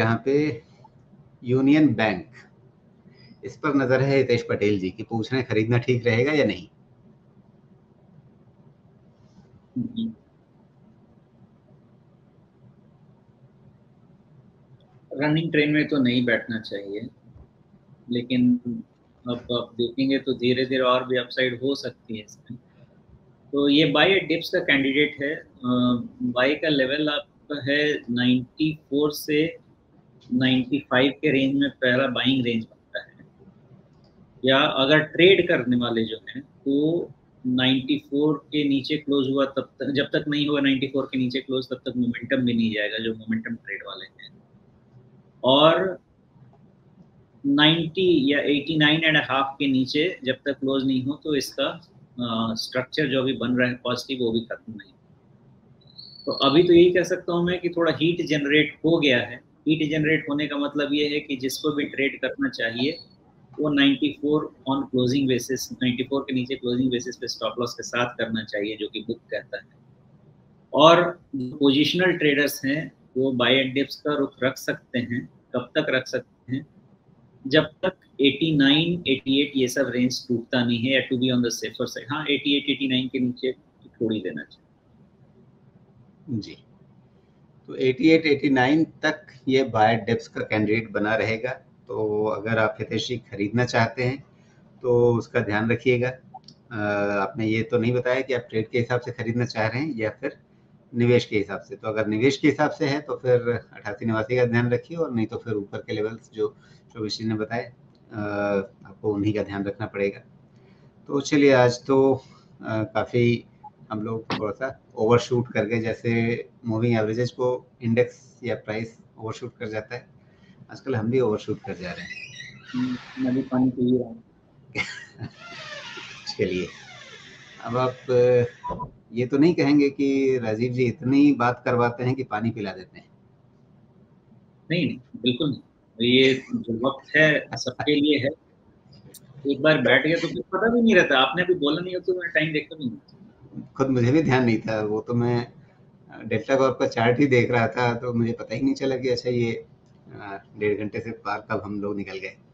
यहाँ पे union bank, इस पर नजर है हितेश पटेल जी की। पूछ रहे हैं खरीदना ठीक रहेगा या नहीं। रनिंग ट्रेन में तो नहीं बैठना चाहिए, लेकिन अब आप देखेंगे तो धीरे धीरे और भी अपसाइड हो सकती है इसमें। तो ये बाई डिप्स का कैंडिडेट है। बाई का लेवल आपका है 94 से 95 के रेंज में पहला बाइंग रेंज बनता है, या अगर ट्रेड करने वाले जो हैं तो 94 के नीचे क्लोज हुआ तब तक, जब तक नहीं हुआ 94 के नीचे क्लोज तब तक मोमेंटम भी नहीं जाएगा जो मोमेंटम ट्रेड वाले हैं। और 90 या 89.5 के नीचे जब तक क्लोज नहीं हो तो इसका स्ट्रक्चर जो भी बन रहा है पॉजिटिव वो भी खत्म नहीं। तो अभी तो यही कह सकता हूँ मैं कि थोड़ा हीट जनरेट हो गया है। हीट जनरेट होने का मतलब ये है कि जिसको भी ट्रेड करना चाहिए वो 94 ऑन क्लोजिंग बेसिस, 94 के नीचे क्लोजिंग बेसिस पे स्टॉप लॉस के साथ करना चाहिए जो कि बुक कहता है। और पोजिशनल ट्रेडर्स हैं वो बाय एंड डिप्स का रुख रख सकते हैं। कब तक रख सकते हैं? जब तक 89, 88 ये सब रेंज टूटता नहीं है, या to be on the safer side. हाँ, 88, 89 के नीचे छोड़ ही देना चाहिए जी। तो 88, 89 तक ये बाय एंड डिप्स का कैंडिडेट बना रहेगा। तो अगर आप हितेश जी खरीदना चाहते हैं तो उसका ध्यान रखिएगा। आपने ये तो नहीं बताया कि आप ट्रेड के हिसाब से खरीदना चाह रहे हैं या फिर निवेश के हिसाब से। तो अगर निवेश के हिसाब से है तो फिर 88-89 का ध्यान रखिए, और नहीं तो फिर ऊपर के लेवल्स जो चौबीस जी ने बताए आपको उन्हीं का ध्यान रखना पड़ेगा। तो चलिए, आज तो काफ़ी हम लोग थोड़ा सा ओवरशूट कर गए। जैसे मूविंग एवरेजेज को इंडेक्स या प्राइस ओवरशूट कर जाता है, आजकल हम भी ओवरशूट कर जा रहे हैं। मैं भी पानी पी रहा हूँ। चलिए, अब आप ये तो नहीं कहेंगे कि राजीव जी इतनी बात करवाते हैं कि पानी पिला देते हैं। नहीं नहीं, बिल्कुल नहीं। ये जो वक्त है सबके लिए है। एक बार बैठ गया तो कुछ पता भी नहीं रहता। आपने भी बोला नहीं हो तो मैं टाइम देखता भी नहीं। खुद मुझे भी ध्यान नहीं था, वो तो मैं डेल्टा कॉर्प का चार्ट ही देख रहा था तो मुझे पता ही नहीं चला कि अच्छा ये 1.5 घंटे से पार कब हम लोग निकल गए।